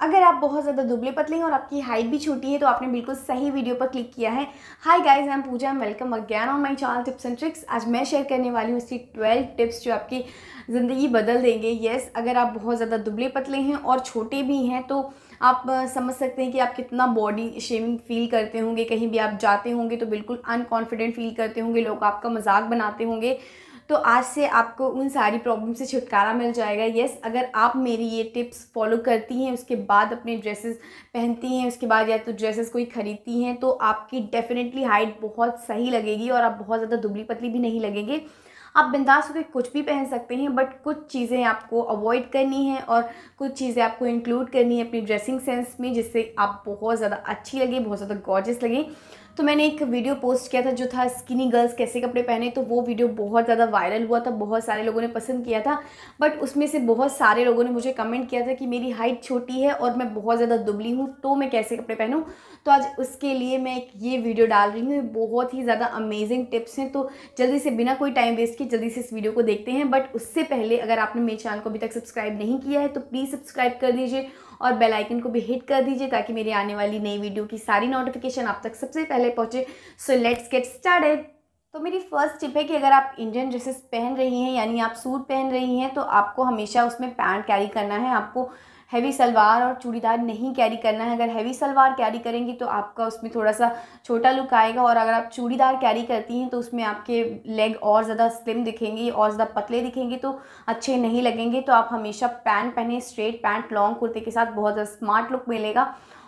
अगर आप बहुत ज़्यादा दुबले पतले हैं और आपकी हाइट भी छोटी है तो आपने बिल्कुल सही वीडियो पर क्लिक किया है। Hi guys, I am Pooja and welcome again on my channel tips and tricks. आज मैं शेयर करने वाली हूँ इसकी 12 टिप्स जो आपकी ज़िंदगी बदल देंगे। यस, अगर आप बहुत ज़्यादा दुबले पतले हैं और छोटे भी हैं तो आप समझ सकते हैं कि आप कितना बॉडी शेमिंग फ़ील करते होंगे। कहीं भी आप जाते होंगे तो बिल्कुल अनकॉन्फिडेंट फ़ील करते होंगे, लोग आपका मजाक बनाते होंगे। तो आज से आपको उन सारी प्रॉब्लम से छुटकारा मिल जाएगा। यस, अगर आप मेरी ये टिप्स फॉलो करती हैं, उसके बाद अपने ड्रेसेस पहनती हैं, उसके बाद या तो ड्रेसेस कोई ख़रीदती हैं, तो आपकी डेफिनेटली हाइट बहुत सही लगेगी और आप बहुत ज़्यादा दुबली पतली भी नहीं लगेंगे। आप बिंदास होकर कुछ भी पहन सकते हैं, बट कुछ चीज़ें आपको अवॉइड करनी है और कुछ चीज़ें आपको इंक्लूड करनी है अपनी ड्रेसिंग सेंस में, जिससे आप बहुत ज़्यादा अच्छी लगे, बहुत ज़्यादा गॉर्जियस लगे। तो मैंने एक वीडियो पोस्ट किया था जो था स्किनी गर्ल्स कैसे कपड़े पहने, तो वो वीडियो बहुत ज़्यादा वायरल हुआ था, बहुत सारे लोगों ने पसंद किया था। बट उसमें से बहुत सारे लोगों ने मुझे कमेंट किया था कि मेरी हाइट छोटी है और मैं बहुत ज़्यादा दुबली हूँ, तो मैं कैसे कपड़े पहनूँ। तो आज उसके लिए मैं एक ये वीडियो डाल रही हूँ। बहुत ही ज़्यादा अमेजिंग टिप्स हैं, तो जल्दी से बिना कोई टाइम वेस्ट किए जल्दी से इस वीडियो को देखते हैं। बट उससे पहले अगर आपने मेरे चैनल को अभी तक सब्सक्राइब नहीं किया है तो प्लीज़ सब्सक्राइब कर दीजिए और बेल आइकन को भी हिट कर दीजिए, ताकि मेरी आने वाली नई वीडियो की सारी नोटिफिकेशन आप तक सबसे पहले पहुंचे। So let's get started. तो मेरी फर्स्ट टिप है कि अगर आप इंडियन ड्रेसेस पहन रही हैं, यानी आप सूट पहन रही हैं, तो आपको हमेशा उसमें पैंट कैरी करना है। आपको हैवी सलवार और चूड़ीदार नहीं कैरी करना है। अगर हैवी सलवार कैरी करेंगी तो आपका उसमें थोड़ा सा छोटा लुक आएगा, और अगर आप चूड़ीदार कैरी करती हैं तो उसमें आपके लेग और ज़्यादा स्लिम दिखेंगे, और ज़्यादा पतले दिखेंगे, तो अच्छे नहीं लगेंगे। तो आप हमेशा पैंट पहने, स्ट्रेट पैंट लॉन्ग कुर्ते के साथ, बहुत ज़्यादा स्मार्ट लुक मिलेगा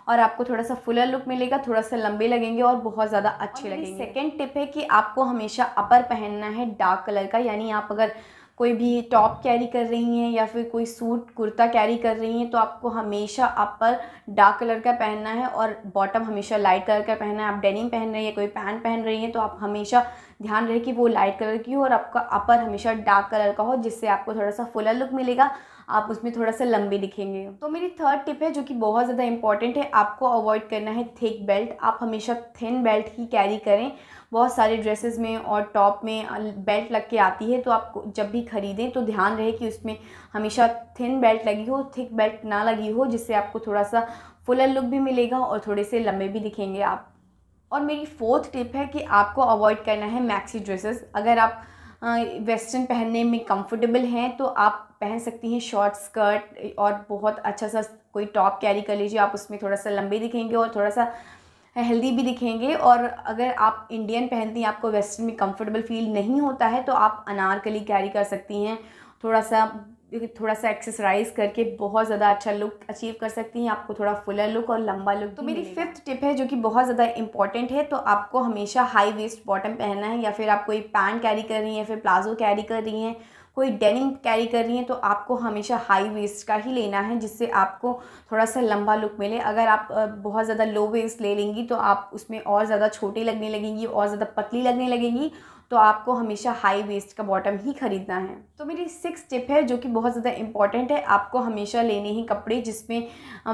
और आपको थोड़ा सा फुलर लुक मिलेगा, थोड़ा सा लंबे लगेंगे और बहुत ज़्यादा अच्छे लगेंगे। सेकेंड टिप है कि आपको हमेशा अपर पहनना है डार्क कलर का, यानी आप अगर कोई भी टॉप कैरी कर रही हैं या फिर कोई सूट कुर्ता कैरी कर रही हैं तो आपको हमेशा अपर डार्क कलर का पहनना है और बॉटम हमेशा लाइट कलर का पहनना है। आप डेनिम पहन रही हैं, कोई पैंट पहन रही हैं, तो आप हमेशा ध्यान रहे कि वो लाइट कलर की हो और आपका अपर हमेशा डार्क कलर का हो, जिससे आपको थोड़ा सा फुलर लुक मिलेगा, आप उसमें थोड़ा सा लंबे दिखेंगे। तो मेरी थर्ड टिप है जो कि बहुत ज़्यादा इंपॉर्टेंट है, आपको अवॉइड करना है थिक बेल्ट। आप हमेशा थिन बेल्ट ही कैरी करें। बहुत सारे ड्रेसेस में और टॉप में बेल्ट लग के आती है, तो आप जब भी खरीदें तो ध्यान रहे कि उसमें हमेशा थिन बेल्ट लगी हो, थिक बेल्ट ना लगी हो, जिससे आपको थोड़ा सा फुलर लुक भी मिलेगा और थोड़े से लंबे भी दिखेंगे आप। और मेरी फोर्थ टिप है कि आपको अवॉइड करना है मैक्सी ड्रेसेस। अगर आप वेस्टर्न पहनने में कंफर्टेबल हैं तो आप पहन सकती हैं शॉर्ट स्कर्ट, और बहुत अच्छा सा कोई टॉप कैरी कर लीजिए, आप उसमें थोड़ा सा लंबे दिखेंगे और थोड़ा सा हेल्दी भी दिखेंगे। और अगर आप इंडियन पहनती हैं, आपको वेस्टर्न में कंफर्टेबल फील नहीं होता है, तो आप अनारकली कैरी कर सकती हैं। थोड़ा सा एक्सरसाइज करके बहुत ज़्यादा अच्छा लुक अचीव कर सकती हैं, आपको थोड़ा फुलर लुक और लंबा लुक। तो मेरी फिफ्थ टिप है जो कि बहुत ज़्यादा इंपॉर्टेंट है, तो आपको हमेशा हाई वेस्ट बॉटम पहनना है। या फिर आप कोई पैंट कैरी कर रही हैं, फिर प्लाजो कैरी कर रही हैं, कोई डेनिम कैरी कर रही हैं, तो आपको हमेशा हाई वेस्ट का ही लेना है, जिससे आपको थोड़ा सा लंबा लुक मिले। अगर आप बहुत ज़्यादा लो वेस्ट ले लेंगी तो आप उसमें और ज़्यादा छोटे लगने लगेंगी, और ज़्यादा पतली लगने लगेंगी, तो आपको हमेशा हाई वेस्ट का बॉटम ही खरीदना है। तो मेरी सिक्स टिप है जो कि बहुत ज़्यादा इंपॉर्टेंट है, आपको हमेशा लेने हैं कपड़े जिसमें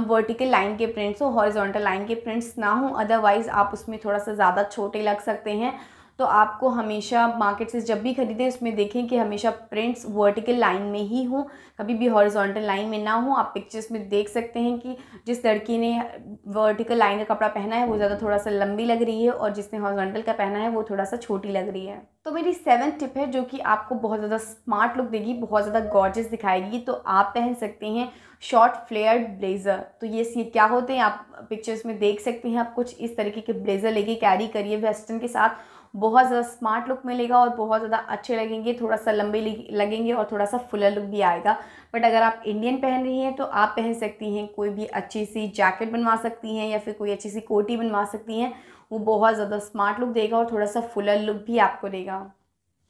वर्टिकल लाइन के प्रिंट्स हो, हॉरिजॉन्टल लाइन के प्रिंट्स ना हो, अदरवाइज़ आप उसमें थोड़ा सा ज़्यादा छोटे लग सकते हैं। तो आपको हमेशा मार्केट से जब भी खरीदें उसमें देखें कि हमेशा प्रिंट्स वर्टिकल लाइन में ही हों, कभी भी हॉरिजॉन्टल लाइन में ना हो। आप पिक्चर्स में देख सकते हैं कि जिस लड़की ने वर्टिकल लाइन का कपड़ा पहना है वो ज़्यादा थोड़ा सा लंबी लग रही है, और जिसने हॉरिजॉन्टल का पहना है वो थोड़ा सा छोटी लग रही है। तो मेरी सेवन्थ टिप है जो कि आपको बहुत ज़्यादा स्मार्ट लुक देगी, बहुत ज़्यादा गॉर्जियस दिखाएगी, तो आप पहन सकते हैं शॉर्ट फ्लेयर्ड ब्लेज़र। तो ये क्या होते हैं आप पिक्चर्स में देख सकते हैं। आप कुछ इस तरीके के ब्लेज़र लेके कैरी करिए वेस्टर्न के साथ, बहुत ज़्यादा स्मार्ट लुक मिलेगा और बहुत ज़्यादा अच्छे लगेंगे, थोड़ा सा लंबे लगेंगे और थोड़ा सा फुलर लुक भी आएगा। बट अगर आप इंडियन पहन रही हैं तो आप पहन सकती हैं कोई भी अच्छी सी जैकेट बनवा सकती हैं, या फिर कोई अच्छी सी कोटी बनवा सकती हैं, वो बहुत ज़्यादा स्मार्ट लुक देगा और थोड़ा सा फुलर लुक भी आपको देगा।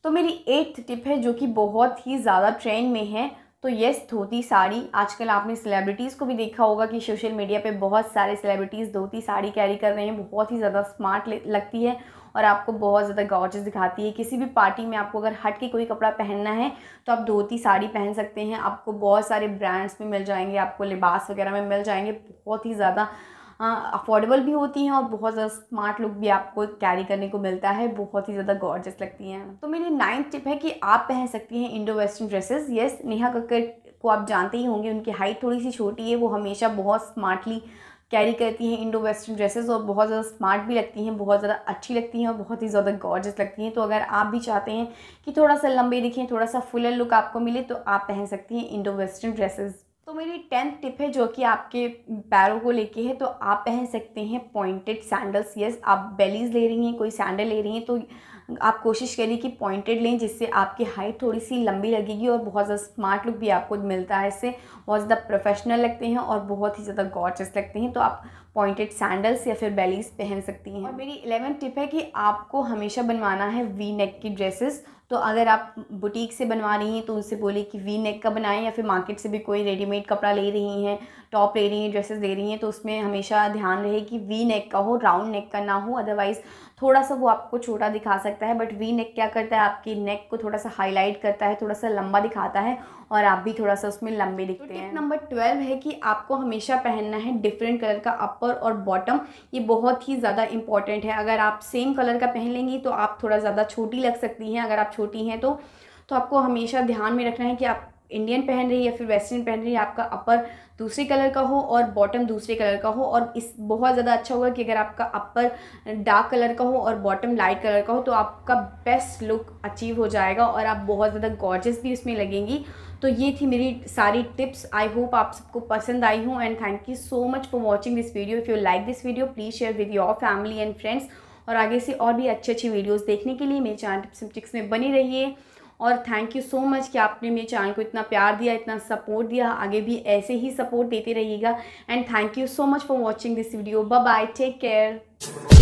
तो मेरी एट्थ टिप है जो कि बहुत ही ज़्यादा ट्रेंड में है, तो येस, धोती साड़ी। आजकल आपने सेलिब्रिटीज़ को भी देखा होगा कि सोशल मीडिया पे बहुत सारे सेलिब्रिटीज़ धोती साड़ी कैरी कर रहे हैं। बहुत ही ज़्यादा स्मार्ट लगती है और आपको बहुत ज़्यादा गॉर्जियस दिखाती है। किसी भी पार्टी में आपको अगर हट के कोई कपड़ा पहनना है तो आप धोती साड़ी पहन सकते हैं। आपको बहुत सारे ब्रांड्स में मिल जाएंगे, आपको लिबास वगैरह में मिल जाएंगे। बहुत ही ज़्यादा अफोर्डेबल भी होती हैं और बहुत ज़्यादा स्मार्ट लुक भी आपको कैरी करने को मिलता है, बहुत ही ज़्यादा गॉर्जियस लगती हैं। तो मेरी 9th टिप है कि आप पहन सकती हैं Indo western dresses. Yes, Neha Kakkar को आप जानते ही होंगे, उनकी हाइट थोड़ी सी छोटी है, वो हमेशा बहुत स्मार्टली कैरी करती हैं इंडो वेस्टर्न ड्रेसेस और बहुत ज़्यादा स्मार्ट भी लगती हैं, बहुत ज़्यादा अच्छी लगती हैं और बहुत ही ज़्यादा गॉर्जियस लगती हैं। तो अगर आप भी चाहते हैं कि थोड़ा सा लंबे दिखें, थोड़ा सा फुलर लुक आपको मिले, तो आप पहन सकती हैं इंडो वेस्टर्न ड्रेसेस। तो मेरी 10th टिप है जो कि आपके पैरों को लेके है, तो आप पहन सकते हैं पॉइंटेड सैंडल्स। येस, आप बेलीज़ ले रही हैं, कोई सैंडल ले रही हैं तो आप कोशिश करिए कि पॉइंटेड लें, जिससे आपकी हाइट थोड़ी सी लंबी लगेगी और बहुत ज़्यादा स्मार्ट लुक भी आपको मिलता है। इससे बहुत ज़्यादा प्रोफेशनल लगते हैं और बहुत ही ज़्यादा गॉर्जियस लगते हैं। तो आप पॉइंटेड सैंडल्स या फिर बेलीज़ पहन सकती हैं। और मेरी 11th टिप है कि आपको हमेशा बनवाना है वी नेक की ड्रेसेस। तो अगर आप बुटीक से बनवा रही हैं तो उनसे बोलिए कि वी नेक का बनाएं, या फिर मार्केट से भी कोई रेडीमेड कपड़ा ले रही हैं, टॉप ले रही हैं, ड्रेसेस ले रही हैं, तो उसमें हमेशा ध्यान रहे कि वी नेक का हो, राउंड नेक का ना हो, अदरवाइज़ थोड़ा सा वो आपको छोटा दिखा सकता है। बट वी नेक क्या करता है, आपकी नेक को थोड़ा सा हाईलाइट करता है, थोड़ा सा लंबा दिखाता है और आप भी थोड़ा सा उसमें लंबे दिखते हैं। टिप नंबर 12 है कि आपको हमेशा पहनना है डिफरेंट कलर का अपर और बॉटम। ये बहुत ही ज़्यादा इंपॉर्टेंट है। अगर आप सेम कलर का पहन लेंगी तो आप थोड़ा ज़्यादा छोटी लग सकती हैं। अगर आप छोटी हैं तो आपको हमेशा ध्यान में रखना है कि आप इंडियन पहन रही है या फिर वेस्टर्न पहन रही है, आपका अपर दूसरे कलर का हो और बॉटम दूसरे कलर का हो। और इस बहुत ज़्यादा अच्छा होगा कि अगर आपका अपर डार्क कलर का हो और बॉटम लाइट कलर का हो, तो आपका बेस्ट लुक अचीव हो जाएगा और आप बहुत ज़्यादा गॉर्जियस भी उसमें लगेंगी। तो ये थी मेरी सारी टिप्स। आई होप आप सबको पसंद आई हूँ and thank you so much for watching this video. If you like this video please share with your family and friends. और आगे से और भी अच्छी वीडियोज़ देखने के लिए मेरे चैनल टिप्स एंड ट्रिक्स में बनी रहिए। और थैंक यू सो मच कि आपने मेरे चैनल को इतना प्यार दिया, इतना सपोर्ट दिया। आगे भी ऐसे ही सपोर्ट देते रहिएगा and thank you so much for watching this video. Bye bye, take care.